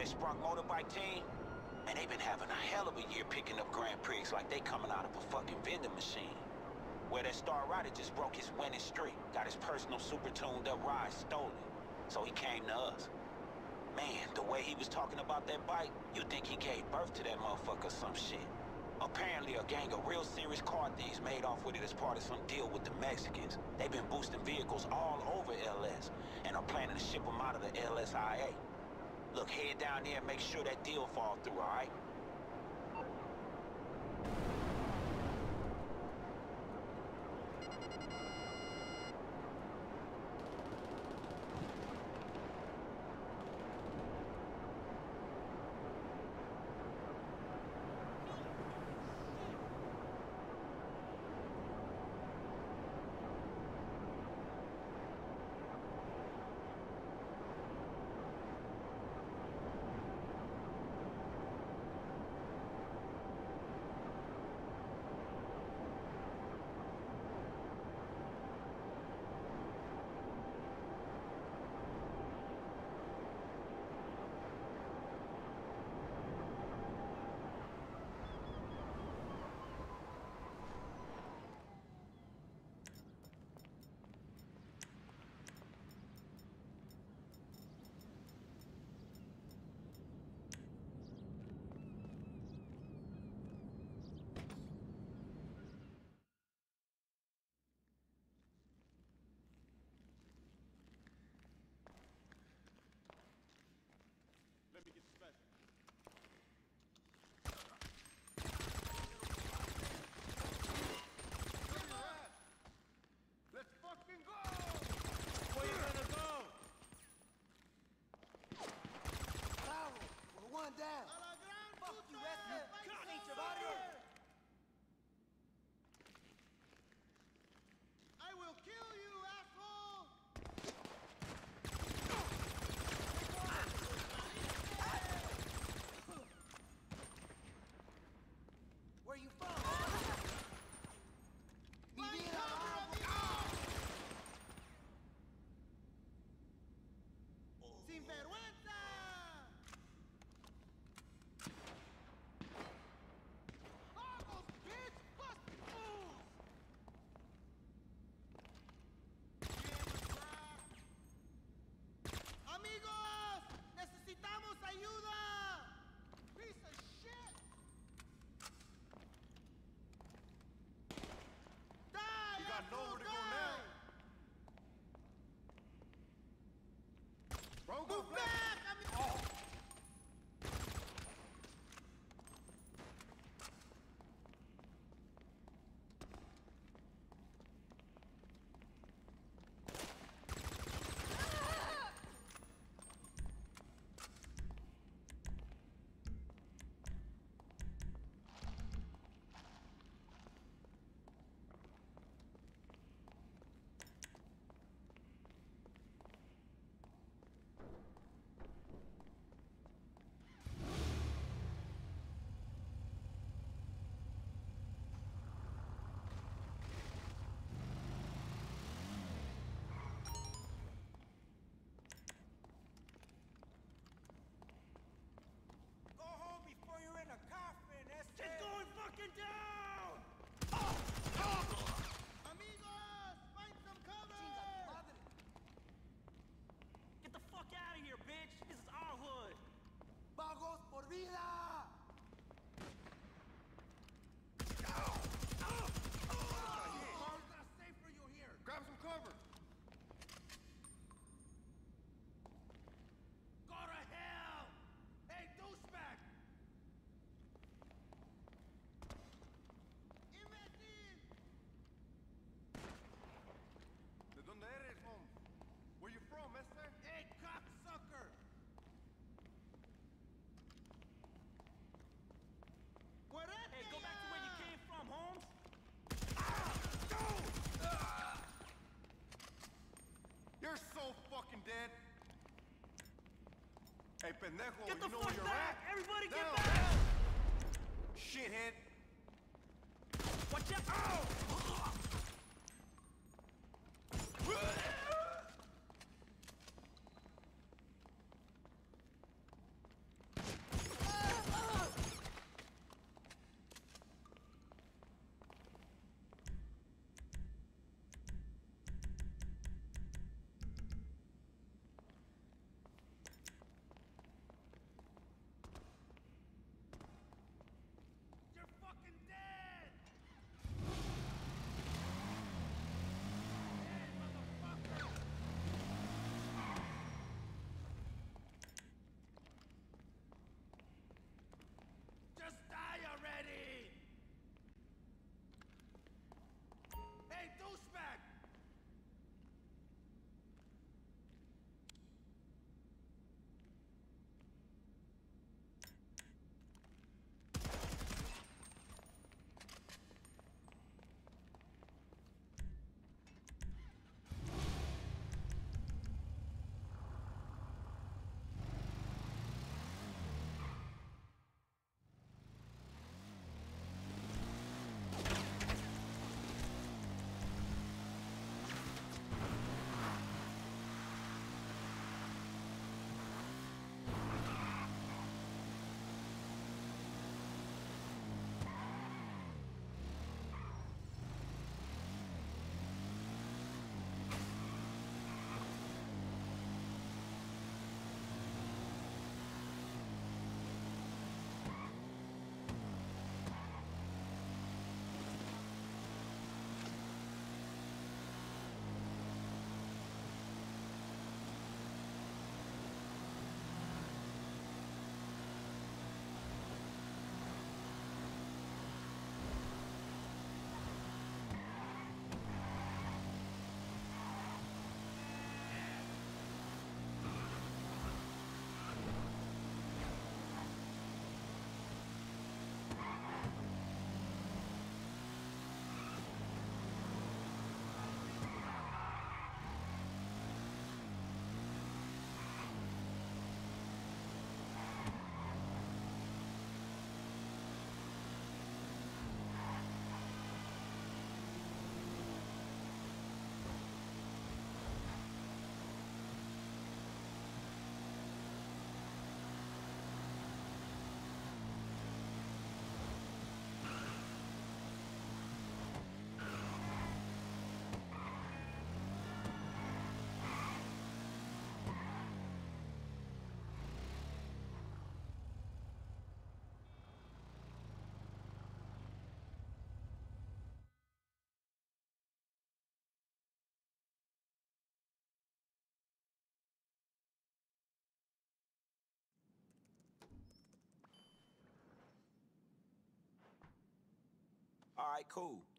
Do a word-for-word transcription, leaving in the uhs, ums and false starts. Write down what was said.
this Sprunk motorbike team, and they've been having a hell of a year picking up Grand Prix like they coming out of a fucking vending machine. Where that star rider just broke his winning streak, got his personal super tuned up ride stolen, so he came to us. Man, the way he was talking about that bike, you'd think he gave birth to that motherfucker or some shit. Apparently a gang of real serious car thieves made off with it as part of some deal with the Mexicans. They've been boosting vehicles all over L S and are planning to ship them out of the L S I A. Look, head down there and make sure that deal falls through, all right? Move back! I mean, oh. Dead. Hey, pendejo, get the you know fuck where you're back. At? Everybody get no. back! Shithead! Watch out! Oh. All right, cool.